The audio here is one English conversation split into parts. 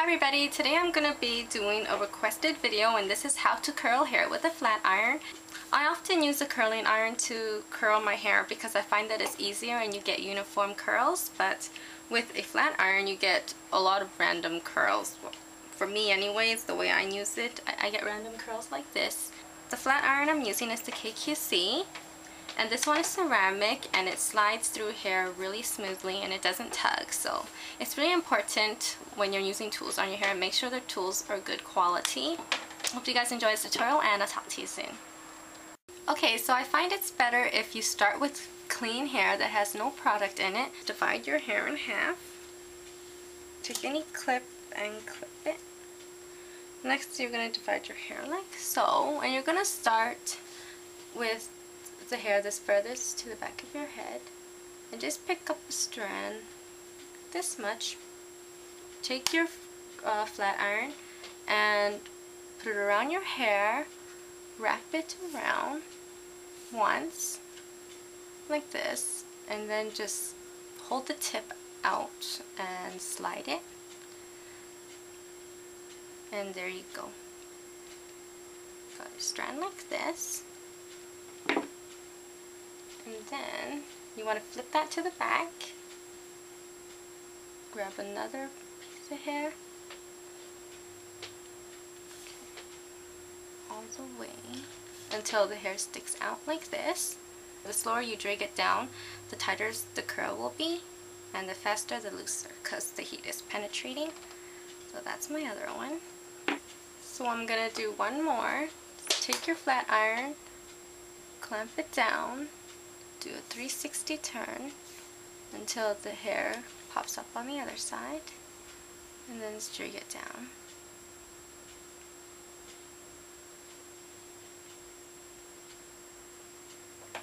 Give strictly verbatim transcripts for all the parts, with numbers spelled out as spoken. Hi everybody, today I'm going to be doing a requested video, and this is how to curl hair with a flat iron. I often use a curling iron to curl my hair because I find that it's easier and you get uniform curls, but with a flat iron you get a lot of random curls. For me anyways, the way I use it, I get random curls like this. The flat iron I'm using is the K Q C, and this one is ceramic and it slides through hair really smoothly and it doesn't tug. So it's really important when you're using tools on your hair, make sure the tools are good quality. Hope you guys enjoy this tutorial and I'll talk to you soon. Okay, so I find it's better if you start with clean hair that has no product in it. Divide your hair in half. Take any clip and clip it. Next you're going to divide your hair like so, and you're going to start with the hair that's furthest to the back of your head and just pick up a strand this much. Take your uh, flat iron and put it around your hair, wrap it around once like this, and then just hold the tip out and slide it, and there you go. Got your strand like this. And then you want to flip that to the back, grab another piece of hair, okay, all the way until the hair sticks out like this. The slower you drag it down, the tighter the curl will be, and the faster the looser, because the heat is penetrating. So that's my other one. So I'm going to do one more. Take your flat iron, clamp it down. Do a three sixty turn until the hair pops up on the other side, and then drag it down.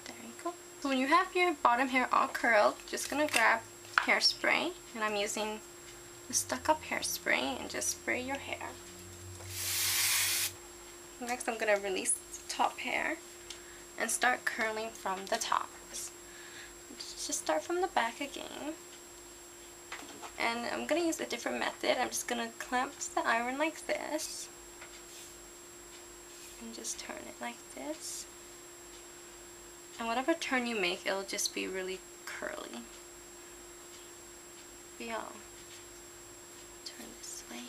There you go. So when you have your bottom hair all curled, just gonna grab hairspray, and I'm using the Stuck Up hairspray, and just spray your hair. Next I'm gonna release the top hair and start curling from the top. Just start from the back again, and I'm going to use a different method. I'm just going to clamp the iron like this and just turn it like this, and whatever turn you make, it'll just be really curly. Yeah, turn this way.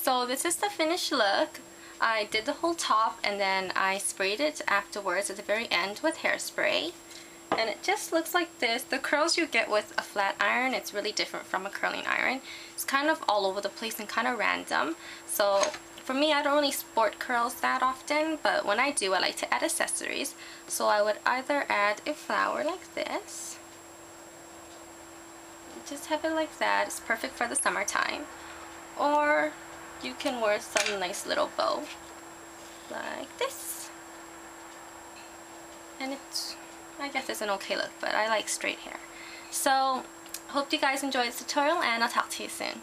So this is the finished look. I did the whole top and then I sprayed it afterwards at the very end with hairspray. And it just looks like this. The curls you get with a flat iron, it's really different from a curling iron. It's kind of all over the place and kind of random. So for me, I don't really sport curls that often, but when I do, I like to add accessories. So I would either add a flower like this. Just have it like that. It's perfect for the summertime. Or you can wear some nice little bow like this, and it's, I guess it's an okay look, but I like straight hair. So hope you guys enjoyed this tutorial and I'll talk to you soon.